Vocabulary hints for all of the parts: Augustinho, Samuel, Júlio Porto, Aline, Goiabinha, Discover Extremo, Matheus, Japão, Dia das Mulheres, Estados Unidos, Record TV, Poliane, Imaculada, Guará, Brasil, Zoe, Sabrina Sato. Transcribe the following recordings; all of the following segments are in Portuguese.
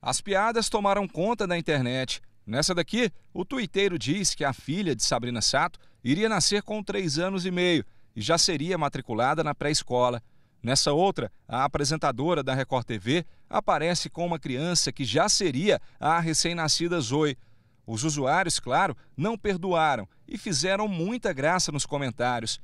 As piadas tomaram conta da internet. Nessa daqui, o tuiteiro diz que a filha de Sabrina Sato iria nascer com 3 anos e meio e já seria matriculada na pré-escola. Nessa outra, a apresentadora da Record TV aparece com uma criança que já seria a recém-nascida Zoe. Os usuários, claro, não perdoaram e fizeram muita graça nos comentários.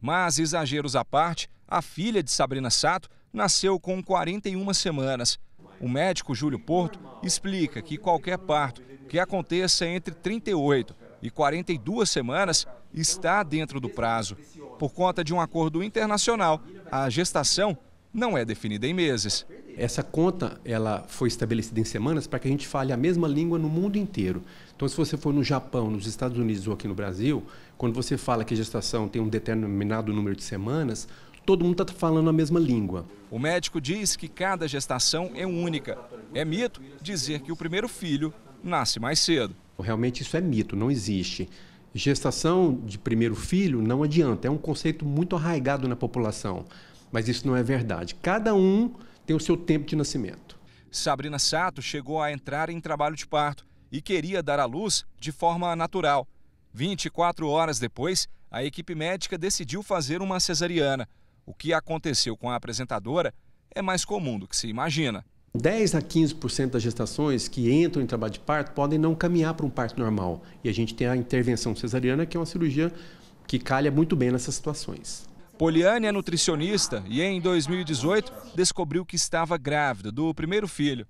Mas, exageros à parte, a filha de Sabrina Sato nasceu com 41 semanas. O médico Júlio Porto explica que qualquer parto que aconteça entre 38 e 42 semanas está dentro do prazo. Por conta de um acordo internacional, a gestação não é definida em meses. Essa conta ela foi estabelecida em semanas para que a gente fale a mesma língua no mundo inteiro. Então, se você for no Japão, nos Estados Unidos ou aqui no Brasil, quando você fala que a gestação tem um determinado número de semanas, todo mundo está falando a mesma língua. O médico diz que cada gestação é única. É mito dizer que o primeiro filho nasce mais cedo. Realmente isso é mito, não existe. Gestação de primeiro filho não adianta, é um conceito muito arraigado na população. Mas isso não é verdade. Cada um tem o seu tempo de nascimento. Sabrina Sato chegou a entrar em trabalho de parto e queria dar à luz de forma natural. 24 horas depois, a equipe médica decidiu fazer uma cesariana. O que aconteceu com a apresentadora é mais comum do que se imagina. 10 a 15% das gestações que entram em trabalho de parto podem não caminhar para um parto normal. E a gente tem a intervenção cesariana, que é uma cirurgia que calha muito bem nessas situações. Poliane é nutricionista e em 2018 descobriu que estava grávida do primeiro filho.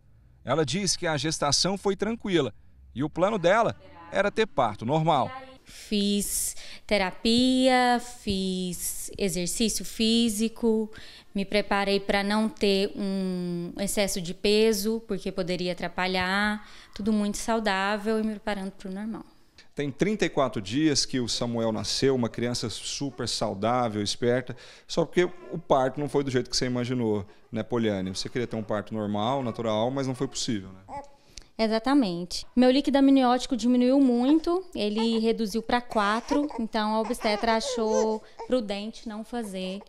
Ela diz que a gestação foi tranquila e o plano dela era ter parto normal. Fiz terapia, fiz exercício físico, me preparei para não ter um excesso de peso, porque poderia atrapalhar, tudo muito saudável e me preparando para o normal. Tem 34 dias que o Samuel nasceu, uma criança super saudável, esperta, só porque o parto não foi do jeito que você imaginou, né, Poliane? Você queria ter um parto normal, natural, mas não foi possível, né? Exatamente. Meu líquido amniótico diminuiu muito, ele reduziu para 4, então a obstetra achou prudente não fazer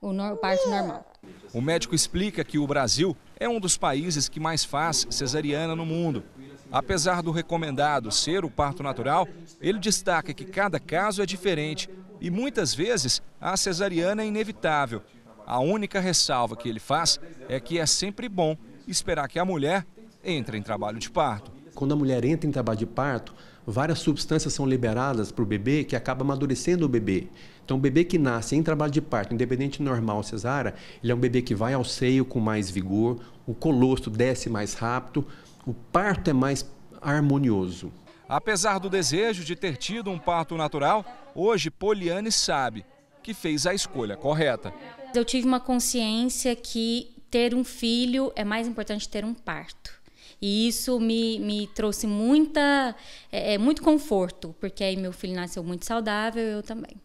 o parto normal. O médico explica que o Brasil é um dos países que mais faz cesariana no mundo. Apesar do recomendado ser o parto natural, ele destaca que cada caso é diferente e muitas vezes a cesariana é inevitável. A única ressalva que ele faz é que é sempre bom esperar que a mulher entre em trabalho de parto. Quando a mulher entra em trabalho de parto, várias substâncias são liberadas para o bebê que acaba amadurecendo o bebê. Então, o bebê que nasce em trabalho de parto, independente normal ou cesárea, ele é um bebê que vai ao seio com mais vigor, o colostro desce mais rápido, o parto é mais harmonioso. Apesar do desejo de ter tido um parto natural, hoje Poliane sabe que fez a escolha correta. Eu tive uma consciência que ter um filho é mais importante que ter um parto. E isso me trouxe muito conforto, porque aí meu filho nasceu muito saudável, eu também.